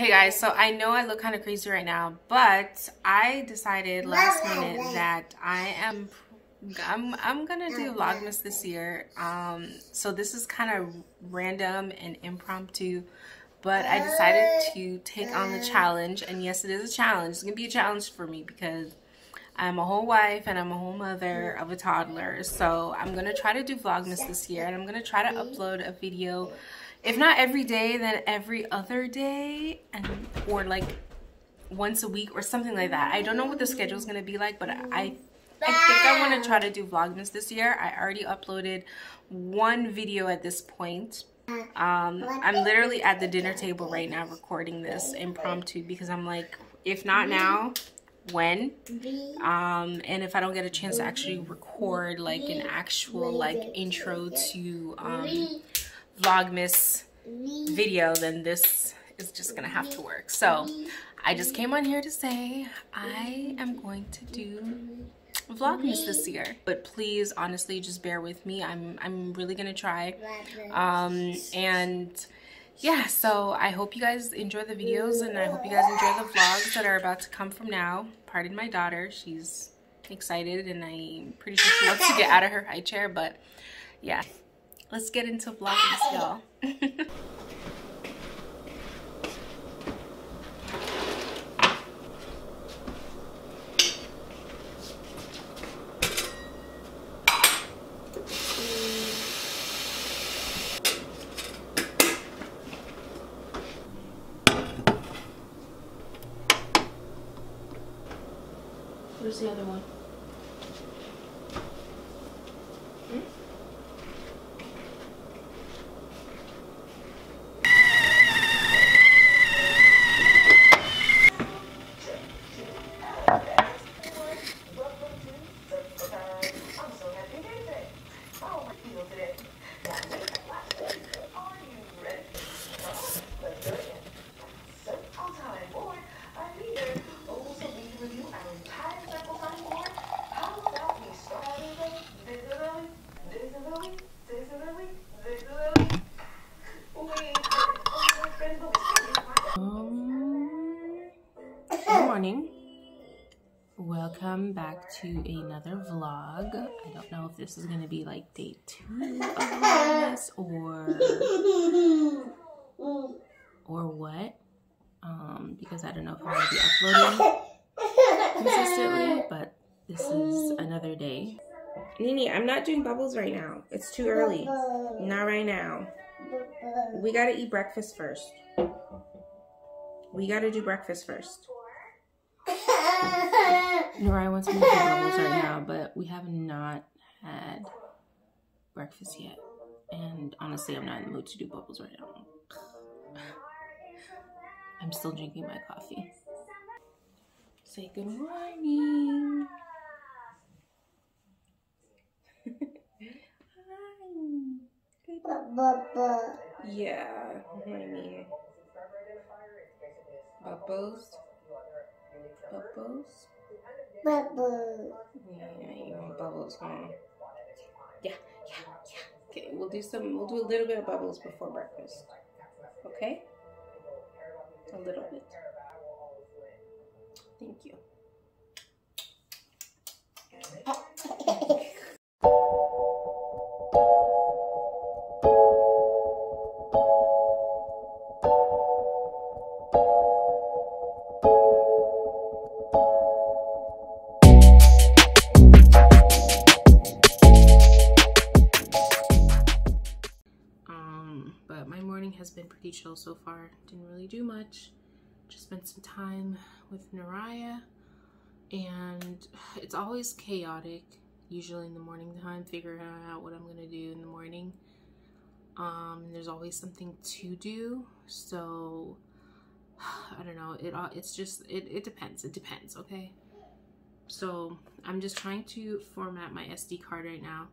Hey guys, so I know I look kind of crazy right now, but I decided last minute that I'm gonna do Vlogmas this year. So this is kind of random and impromptu, but I decided to take on the challenge. And yes, it is a challenge. It's gonna be a challenge for me because I'm a whole wife and I'm a whole mother of a toddler. So I'm gonna try to do Vlogmas this year, and I'm gonna try to upload a video. If not every day, then every other day, or like once a week or something like that. I don't know what the schedule is going to be like, but I think I want to try to do Vlogmas this year. I already uploaded one video at this point. I'm literally at the dinner table right now recording this impromptu because I'm like, if not now, when? And if I don't get a chance to actually record like an actual like intro to Vlogmas video, then this is just gonna have to work. So I just came on here to say I am going to do Vlogmas this year, but please honestly just bear with me. I'm really gonna try, and yeah, so I hope you guys enjoy the videos, and I hope you guys enjoy the vlogs that are about to come from now. Pardon my daughter, she's excited and I'm pretty sure she wants to get out of her high chair, but yeah. Let's get into Vlogmas, y'all. Where's the other one? Welcome back to another vlog. I don't know if this is going to be like day 2 of Vlogmas or what, because I don't know if I'm going to be uploading consistently, but this is another day. Nini, I'm not doing bubbles right now. It's too early. Not right now. We got to eat breakfast first. We got to do breakfast first. Naraya wants me to do bubbles right now, but we have not had breakfast yet. And honestly, I'm not in the mood to do bubbles right now. I'm still drinking my coffee. Say good morning. Hi. Yeah, morning. Bubbles. Bubbles. Bubbles. Yeah, you want bubbles, huh? Yeah. Okay, we'll do a little bit of bubbles before breakfast. Okay? A little bit. Thank you. Chill so far. Didn't really do much. Just spent some time with Naraya, and it's always chaotic usually in the morning time, figuring out what I'm gonna do in the morning. There's always something to do, so I don't know, it depends. It depends, okay? So I'm just trying to format my SD card right now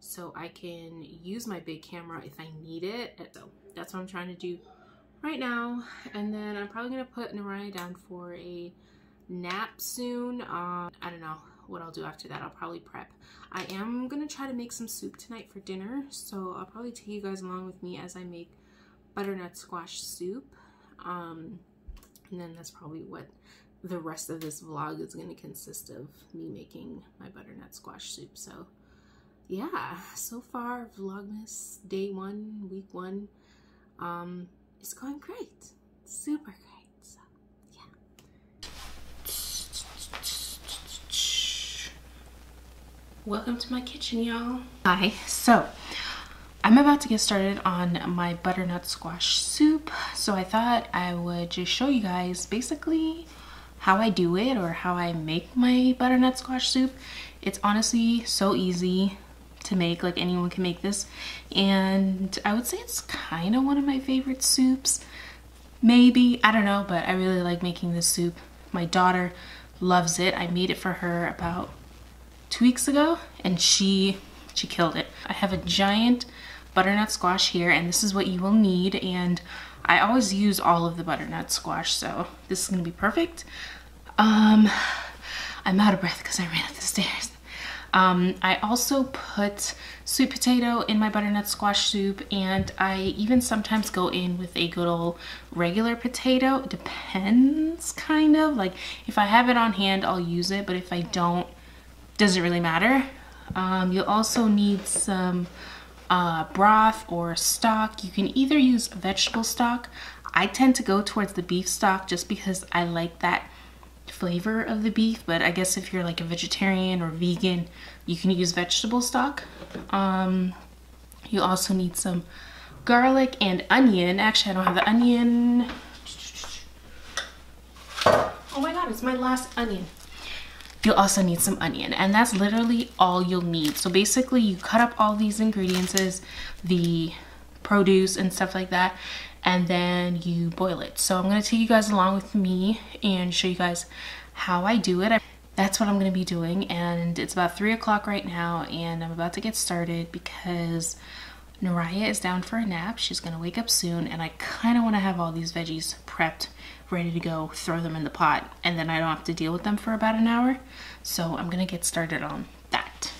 so I can use my big camera if I need it. So that's what I'm trying to do right now. And then I'm probably gonna put Naraya down for a nap soon. I don't know what I'll do after that. I'll probably prep. I am gonna try to make some soup tonight for dinner, so I'll probably take you guys along with me as I make butternut squash soup. And then that's probably what the rest of this vlog is going to consist of, me making my butternut squash soup. So yeah, so far Vlogmas day one, week one, it's going great. Super great. So yeah. Welcome to my kitchen, y'all. Hi. So I'm about to get started on my butternut squash soup, so I thought I would just show you guys basically how I do it, or how I make my butternut squash soup. It's honestly so easy to make, like anyone can make this, and I would say it's kind of one of my favorite soups, maybe, I don't know, but I really like making this soup. My daughter loves it. I made it for her about 2 weeks ago and she killed it. I have a giant butternut squash here, and this is what you will need, and I always use all of the butternut squash, so this is gonna be perfect. I'm out of breath because I ran up the stairs. I also put sweet potato in my butternut squash soup, and I even sometimes go in with a good old regular potato. It depends, kind of, like if I have it on hand I'll use it, but if I don't, doesn't really matter. You'll also need some broth or stock. You can either use vegetable stock. I tend to go towards the beef stock just because I like that flavor of the beef, but I guess if you're like a vegetarian or vegan, you can use vegetable stock. You also need some garlic and onion. Actually, I don't have the onion. Oh my god, it's my last onion. You'll also need some onion, and that's literally all you'll need. So basically you cut up all these ingredients, the produce and stuff like that, and then you boil it. So I'm gonna take you guys along with me and show you guys how I do it. That's what I'm gonna be doing, and it's about 3 o'clock right now, and I'm about to get started because Naraya is down for a nap. She's gonna wake up soon, and I kinda wanna have all these veggies prepped, ready to go, throw them in the pot, and then I don't have to deal with them for about an hour. So I'm gonna get started on that.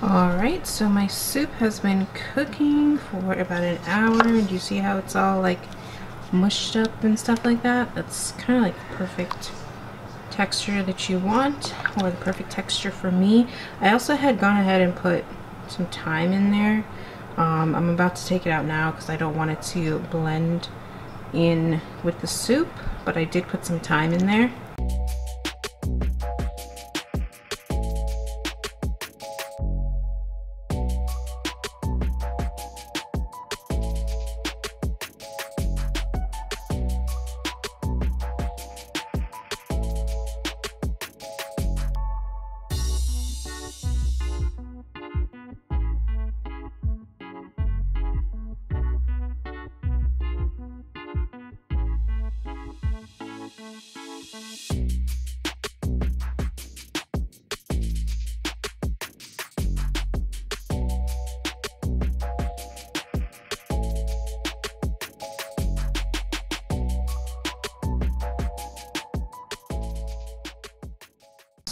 Alright, so my soup has been cooking for about an hour. Do you see how it's all like mushed up and stuff like that? That's kind of like the perfect texture that you want, or the perfect texture for me. I also had gone ahead and put some thyme in there. I'm about to take it out now because I don't want it to blend in with the soup, but I did put some thyme in there.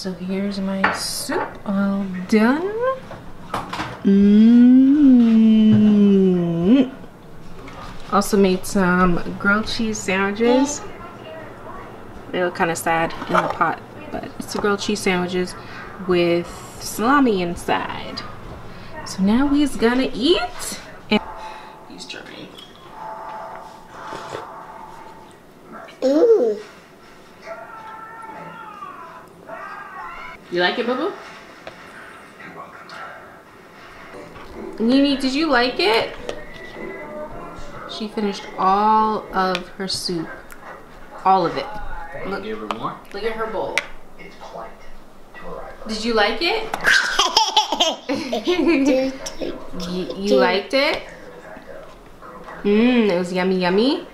So here's my soup all done. Also made some grilled cheese sandwiches. They look kind of sad in the pot, but it's the grilled cheese sandwiches with salami inside. So now we's gonna eat. And he's trying. Ooh. You like it, Boo Boo? Nini, did you like it? She finished all of her soup. All of it. Look, give her more. Look at her bowl. It's polite to arrive. Did you like it? You liked it? It was yummy, yummy.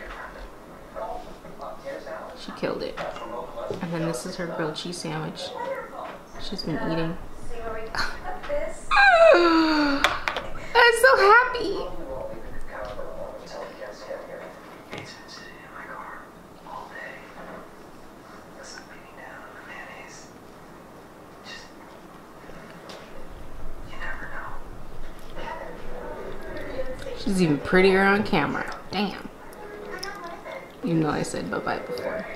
She killed it. And then this is her grilled cheese sandwich. She's been eating. I'm so happy. She's even prettier on camera. Damn. Even though I said bye-bye before.